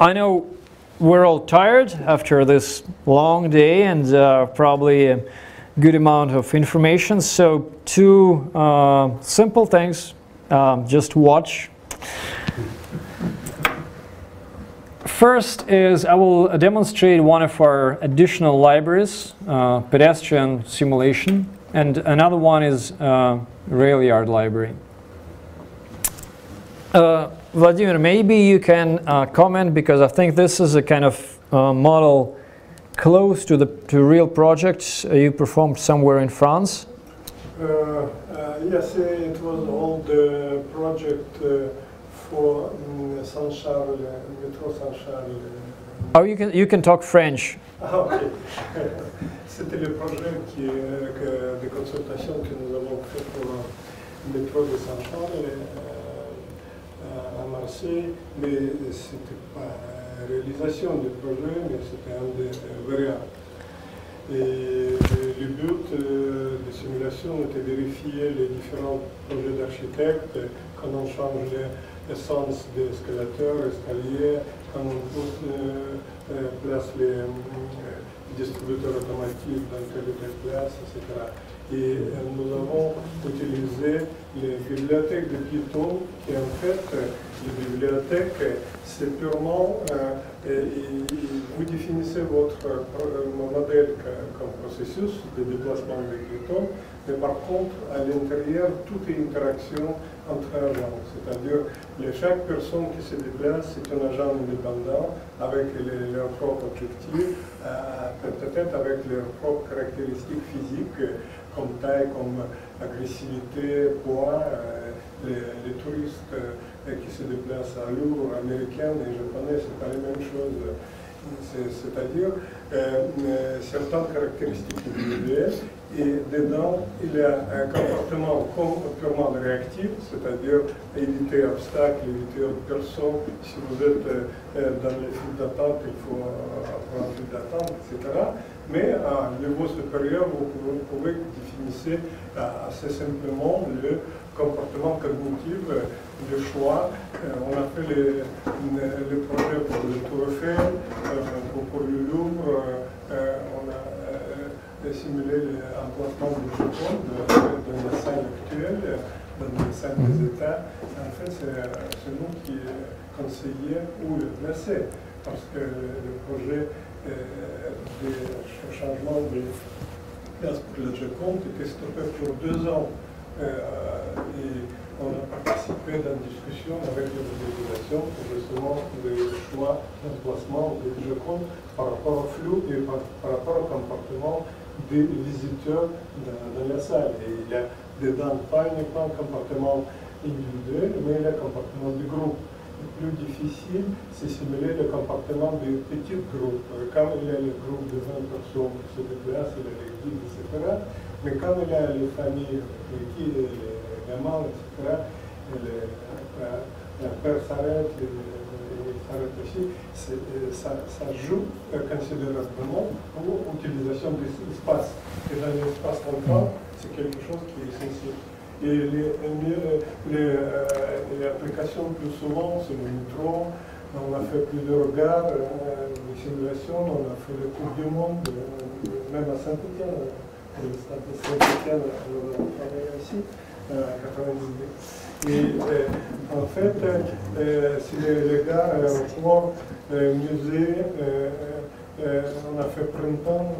I know we're all tired after this long day and probably a good amount of information. So two simple things, just watch. First is I will demonstrate one of our additional libraries, pedestrian simulation, and another one is rail yard library. Vladimir, maybe you can comment, because I think this is a kind of model close to the real projects you performed somewhere in France. Yes, it was an old project for San Charles, Metro San Charles. Oh, you can talk French. Ah, okay. C'était le projet de consultation que nous avons fait pour le métro de San Charles à Marseille, mais ce n'était pas la réalisation du projet, mais c'était un des variables. Et le but de simulation était de vérifier les différents projets d'architectes, quand on change l'essence des escalateurs, escaliers, quand on place les distributeurs automatiques dans telle ou telle place, etc. Et nous avons utilisé les bibliothèques de Python, qui en fait, les bibliothèques, c'est purement, vous définissez votre modèle comme processus de déplacement de Python, mais par contre, à l'intérieur, toute interaction entre agents, c'est-à-dire chaque personne qui se déplace, c'est un agent indépendant, avec leur propre objectif, peut-être avec leurs propres caractéristiques physiques, comme taille, comme agressivité, poids. Les touristes qui se déplacent à Louvre, américains et japonais, c'est pas les mêmes choses. C'est-à-dire certaines caractéristiques individuelles, et dedans, il y a un comportement purement réactif, c'est-à-dire éviter obstacles, éviter personnes. Si vous êtes dans les files d'attente, il faut avoir une file d'attente, etc. Mais à un niveau supérieur, vous pouvez définir assez simplement le comportement cognitif, le choix. On a fait les projets pour le Tour Eiffel, pour le Louvre, on a simulé l'emplacement du Japon dans la salle actuelle, dans la salle des États. En fait, c'est nous qui conseillons où le placer, parce que le projet de changement de place pour le Japon était stoppé pour 2 ans. Et on a participé dans une discussion avec les populations pour justement le choix d'emplacement des Jocondes par rapport au flou et par rapport au comportement des visiteurs dans la salle. Et il y a dedans pas uniquement un comportement individuel, mais le comportement du groupe. Le plus difficile, c'est simuler le comportement des petits groupes. Quand il y a le groupe de 20 personnes qui se déplacent, il y a les guides, etc. Mais quand il y a les familles, les guides, les mamans, etc., la peur s'arrête, il s'arrête aussi, ça joue considérablement pour l'utilisation de l'espace. Et dans l'espace temps, c'est quelque chose qui est essentiel. Et les applications plus souvent, c'est le métro, on a fait plusieurs gares, des simulations, on a fait le Coupe du Monde, même à Saint-Étienne, le stade de Saint-Étienne, on a travaillé ici, à 90. Et en fait, c'est les gares, aéroports, musées, on a fait printemps,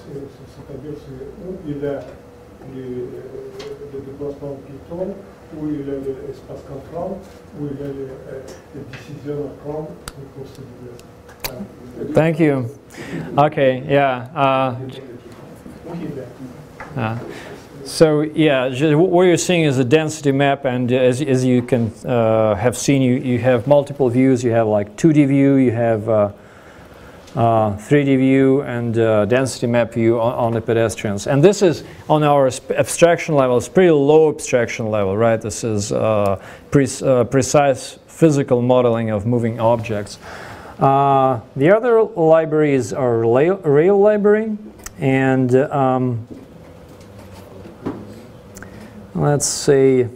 c'est-à-dire où il y a le déplacement de Python, où il y a l'espace contraint, où il y a les decisions à prendre pour se déplacer. Thank you. Okay, yeah. So yeah, what you're seeing is a density map, and as you can have seen, you have multiple views. You have like 2D view, you have 3D view, and density map view on the pedestrians. And this is on our abstraction level. It's pretty low abstraction level, right? This is precise physical modeling of moving objects. The other library is our rail library. And let's see.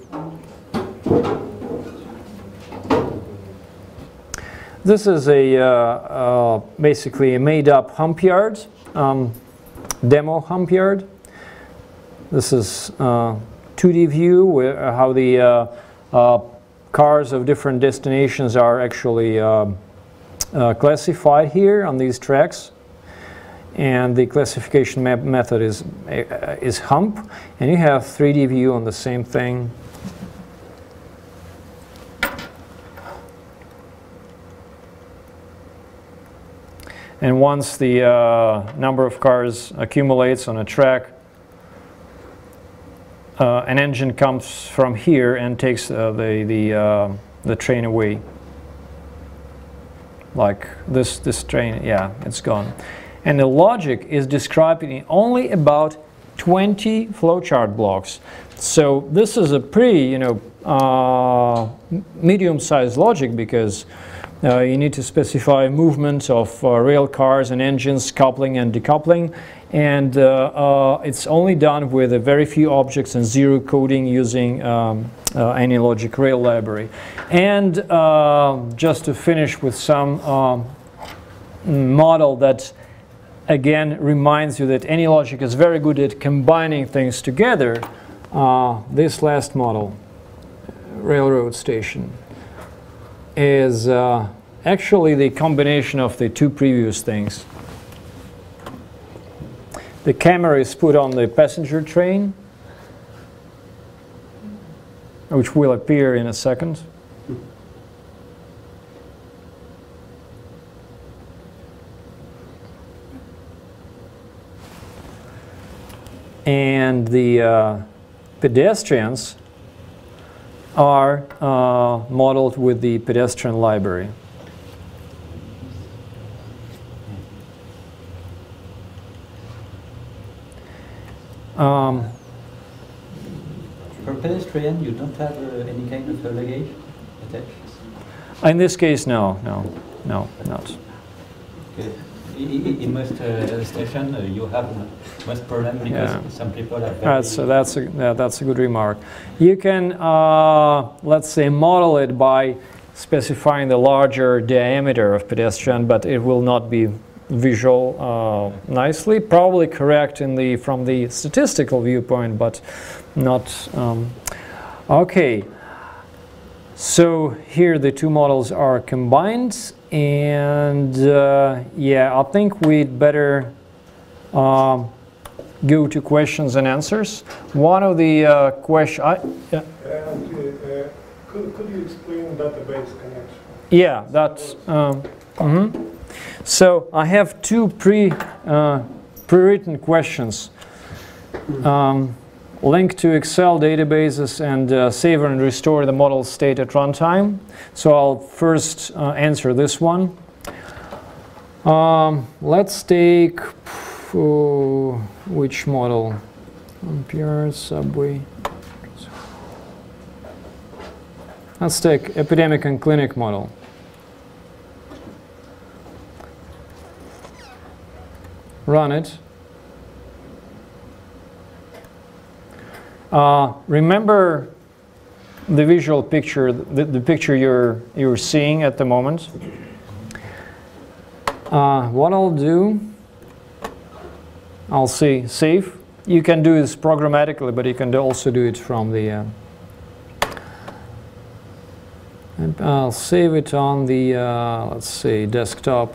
This is a basically a made-up hump yard, demo hump yard. This is 2D view where how the cars of different destinations are actually classified here on these tracks, and the classification map method is hump, and you have 3D view on the same thing. And once the number of cars accumulates on a track, an engine comes from here and takes the train away. Like this train, yeah, it's gone. And the logic is described in only about 20 flowchart blocks. So this is a pretty, medium-sized logic, because you need to specify movement of rail cars and engines, coupling and decoupling, and it's only done with a very few objects and zero coding using AnyLogic rail library. And just to finish with some model that again reminds you that AnyLogic is very good at combining things together, this last model, railroad station, is actually the combination of the two previous things. The camera is put on the passenger train, which will appear in a second. And the pedestrians are modeled with the pedestrian library. For pedestrian, you don't have any kind of luggage attached? In this case, no, not. Okay. In most stations, you have most problem because some people have. That's a good remark. You can let's say model it by specifying the larger diameter of pedestrian, but it will not be visual nicely. Probably correct in the from the statistical viewpoint, but not okay. So here the two models are combined, and yeah, I think we'd better go to questions and answers. One of the questions... Yeah. Could you explain database connection? Yeah, that's... So I have two pre-written questions. Link to Excel databases and save and restore the model state at runtime. So I'll first answer this one. Let's take which model? Ampere, subway. Let's take epidemic and clinic model. Run it. Remember the visual picture, the picture you're seeing at the moment. What I'll do, I'll say save. You can do this programmatically, but you can also do it from the. And I'll save it on the let's say desktop.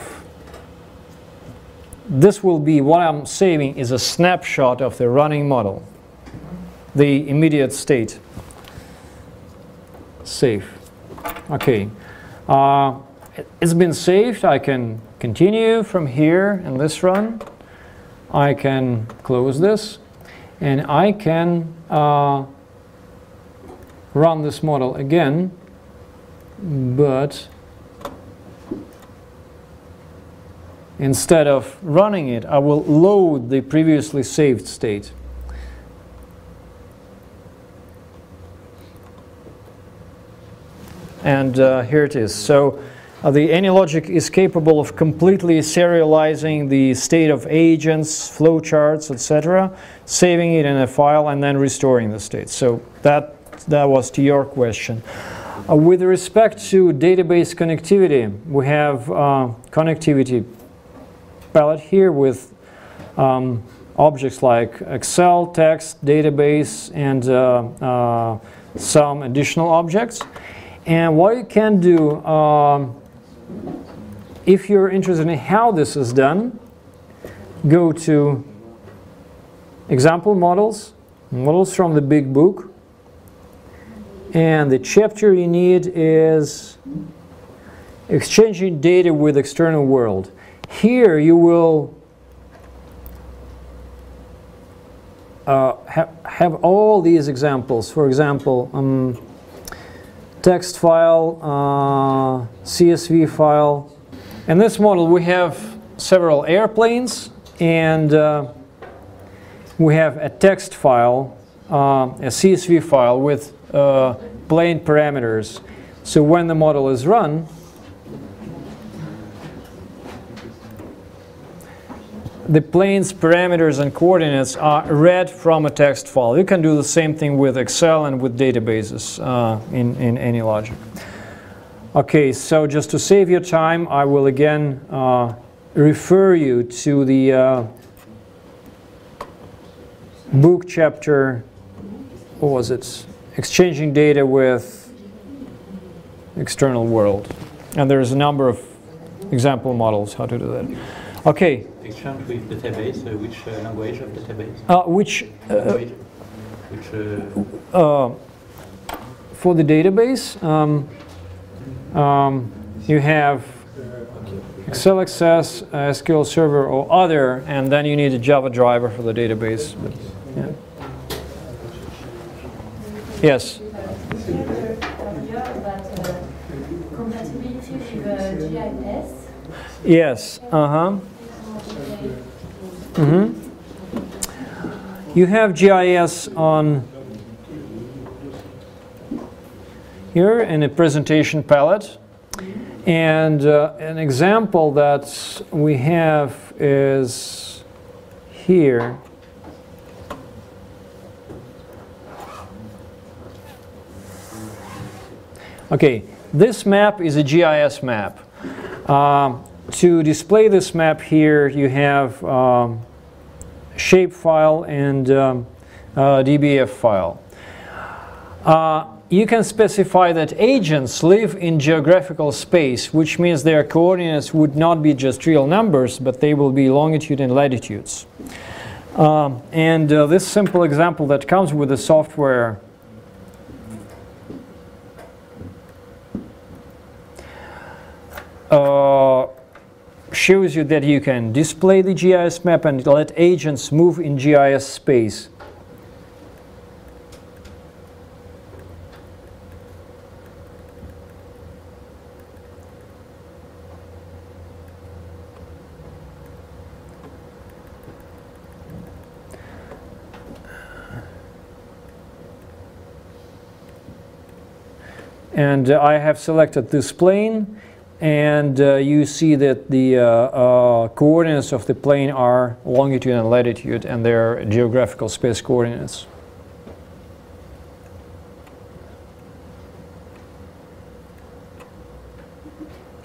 This will be what I'm saving is a snapshot of the running model. The immediate state. Save. Okay. It's been saved. I can continue from here in this run. I can close this, and I can run this model again, but instead of running it, I will load the previously saved state. And here it is. So the AnyLogic is capable of completely serializing the state of agents, flowcharts, etc., saving it in a file and then restoring the state. So that was to your question. With respect to database connectivity, we have connectivity palette here with objects like Excel, text, database, and some additional objects. And what you can do, if you're interested in how this is done, go to example models, models from the big book, and the chapter you need is exchanging data with external world. Here you will have all these examples. For example, text file, CSV file. In this model we have several airplanes, and we have a text file, a CSV file with plane parameters. So when the model is run, the plane's parameters and coordinates are read from a text file. You can do the same thing with Excel and with databases in AnyLogic. Okay, so just to save your time, I will again refer you to the book chapter. What was it? Exchanging data with external world. And there's a number of example models how to do that. Okay. Exchange with database, which language of database? For the database, you have Excel Access, SQL Server, or other, and then you need a Java driver for the database. But, yeah. Yes. Compatibility with GIS? Yes. You have GIS on here in a presentation palette, and an example that we have is here. Okay, this map is a GIS map. To display this map here, you have shapefile and DBF file. You can specify that agents live in geographical space, which means their coordinates would not be just real numbers, but they will be longitude and latitudes. This simple example that comes with the software shows you that you can display the GIS map and let agents move in GIS space. And I have selected this plane, and you see that the coordinates of the plane are longitude and latitude, and their geographical space coordinates.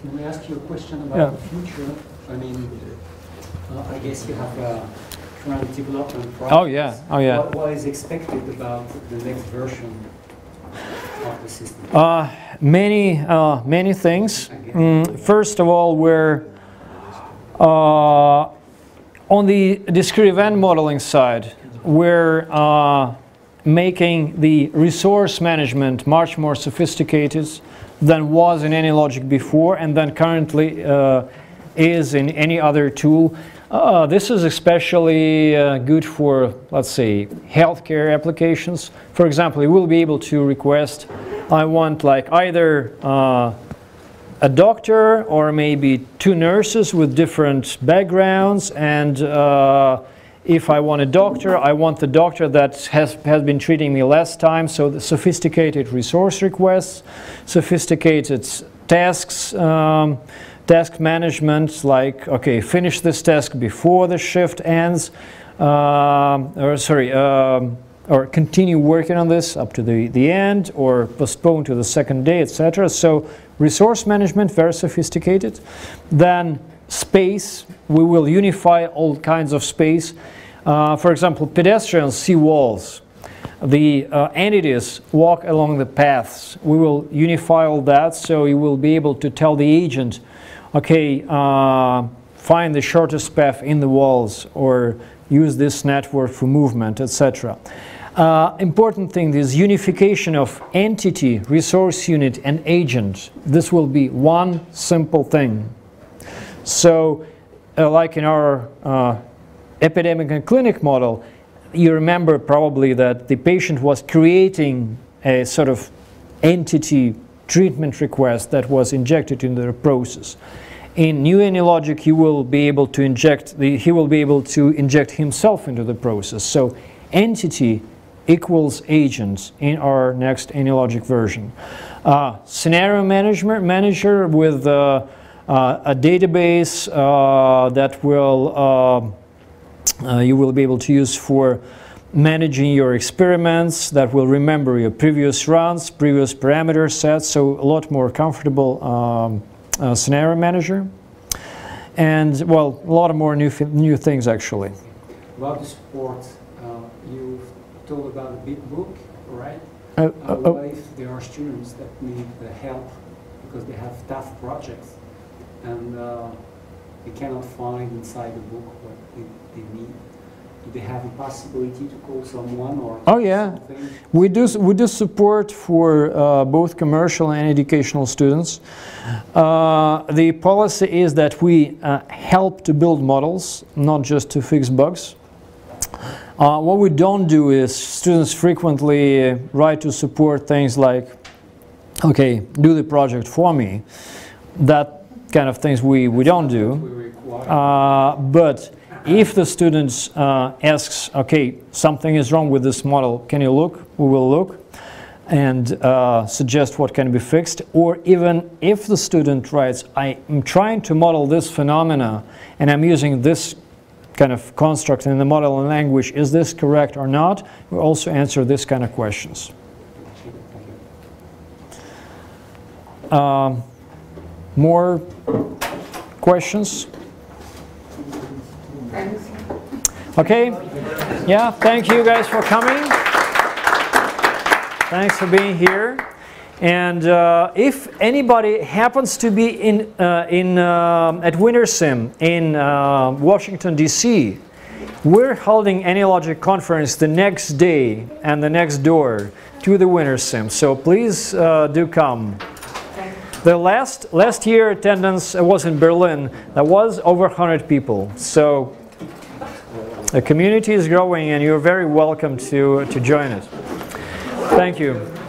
Can we ask you a question about the future? I mean, I guess you have a current development process. Oh yeah. What is expected about the next version of the system? Many things. First of all, we're on the discrete event modeling side, we're making the resource management much more sophisticated than was in AnyLogic before, and than currently is in any other tool. This is especially good for, let's say, healthcare applications. For example, you will be able to request, I want like either a doctor or maybe two nurses with different backgrounds, and if I want a doctor, I want the doctor that has been treating me last time. So the sophisticated resource requests, sophisticated tasks, task management, like, okay, finish this task before the shift ends, or continue working on this up to the end, or postpone to the second day, etc. So resource management, very sophisticated. Then space, we will unify all kinds of space. For example, pedestrians see walls. The entities walk along the paths. We will unify all that, so you will be able to tell the agent, okay, find the shortest path in the walls, or use this network for movement, etc. Important thing is unification of entity, resource unit, and agent. This will be one simple thing. So, like in our epidemic and clinic model, you remember probably that the patient was creating a sort of entity treatment request that was injected into the process. In new AnyLogic, he will be able to inject himself into the process. So entity equals agents in our next AnyLogic version. Scenario manager with a database that will you will be able to use for managing your experiments, that will remember your previous runs, previous parameter sets, so a lot more comfortable scenario manager. And, well, a lot of more new things, actually. About the support, you told about a big book, right? If there are students that need the help because they have tough projects and they cannot find inside the book what they need. Do they have a possibility to call someone or something? We do support for both commercial and educational students. The policy is that we help to build models, not just to fix bugs. What we don't do is students frequently write to support things like, okay, do the project for me. That kind of things we don't do. But if the students asks, okay, something is wrong with this model, can you look? We will look and suggest what can be fixed. Or even if the student writes, I am trying to model this phenomena and I'm using this kind of construct in the model and language, is this correct or not? We also answer this kind of questions. More questions? Okay, yeah, thank you guys for coming. Thanks for being here. And if anybody happens to be at Winter Sim in Washington DC, we're holding AnyLogic conference the next day and the next door to the Winter Sim. So please do come. The last year attendance was in Berlin. That was over 100 people. So the community is growing and you're very welcome to join it. Thank you.